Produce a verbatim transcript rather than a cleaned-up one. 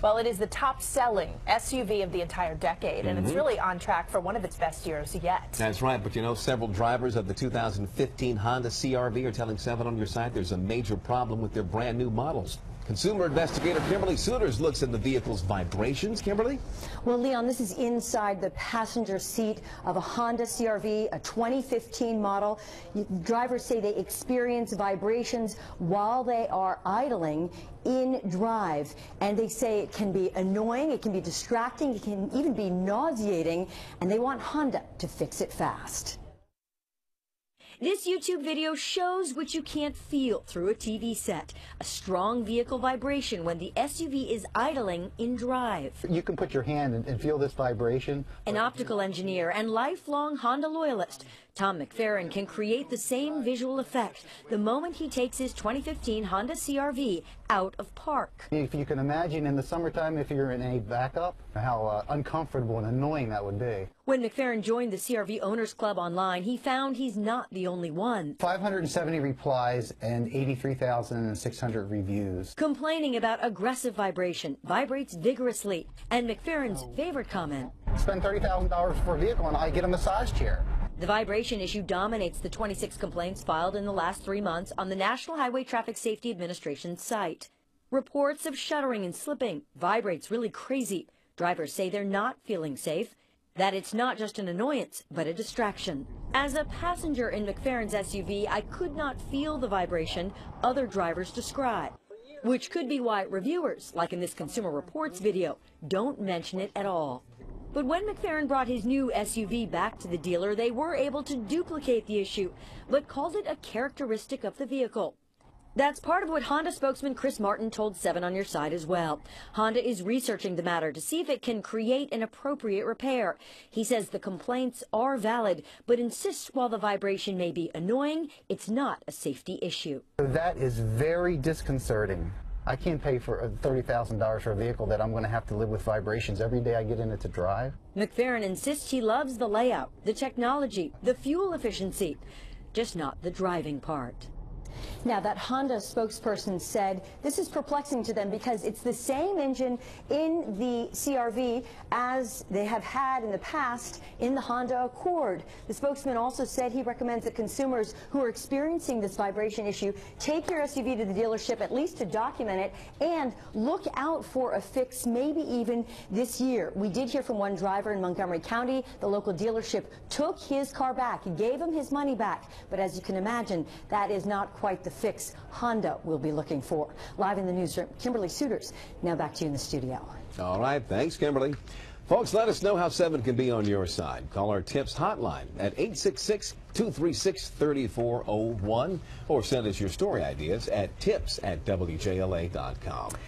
Well, it is the top-selling S U V of the entire decade, and mm-hmm. it's really on track for one of its best years yet. That's right, but you know, several drivers of the two thousand fifteen Honda C R V are telling Seven on your site there's a major problem with their brand-new models. Consumer investigator Kimberly Suiters looks at the vehicle's vibrations. Kimberly? Well, Leon, this is inside the passenger seat of a Honda C R V, a twenty fifteen model. Drivers say they experience vibrations while they are idling in drive, and they say it can be annoying, it can be distracting, it can even be nauseating, and they want Honda to fix it fast. This YouTube video shows what you can't feel through a T V set, a strong vehicle vibration when the S U V is idling in drive. You can put your hand and, and feel this vibration. An optical engineer and lifelong Honda loyalist, Tom McFerrin, can create the same visual effect the moment he takes his twenty fifteen Honda C R V out of park. If you can imagine in the summertime, if you're in a backup, how uh, uncomfortable and annoying that would be. When McFerrin joined the C R V Owners Club online, he found he's not the only one. five hundred seventy replies and eighty-three thousand six hundred reviews. Complaining about aggressive vibration, vibrates vigorously, and McFerrin's favorite comment. Spend thirty thousand dollars for a vehicle and I get a massage chair. The vibration issue dominates the twenty-six complaints filed in the last three months on the National Highway Traffic Safety Administration site. Reports of shuddering and slipping, vibrates really crazy. Drivers say they're not feeling safe. That it's not just an annoyance, but a distraction. As a passenger in McFerrin's S U V, I could not feel the vibration other drivers describe, which could be why reviewers, like in this Consumer Reports video, don't mention it at all. But when McFerrin brought his new S U V back to the dealer, they were able to duplicate the issue, but called it a characteristic of the vehicle. That's part of what Honda spokesman Chris Martin told Seven on Your Side as well. Honda is researching the matter to see if it can create an appropriate repair. He says the complaints are valid, but insists while the vibration may be annoying, it's not a safety issue. That is very disconcerting. I can't pay for thirty thousand dollars for a vehicle that I'm going to have to live with vibrations every day I get in it to drive. McFerrin insists he loves the layout, the technology, the fuel efficiency, just not the driving part. Now, that Honda spokesperson said this is perplexing to them because it's the same engine in the C R V as they have had in the past in the Honda Accord. The spokesman also said he recommends that consumers who are experiencing this vibration issue take your S U V to the dealership at least to document it and look out for a fix, maybe even this year. We did hear from one driver in Montgomery County. The local dealership took his car back, gave him his money back, but as you can imagine, that is not quite the fix Honda will be looking for. Live in the newsroom, Kimberly Suiters. Now back to you in the studio. All right, thanks, Kimberly. Folks, let us know how Seven can be on your side. Call our tips hotline at eight six six, two three six, three four zero one or send us your story ideas at tips at w j l a dot com.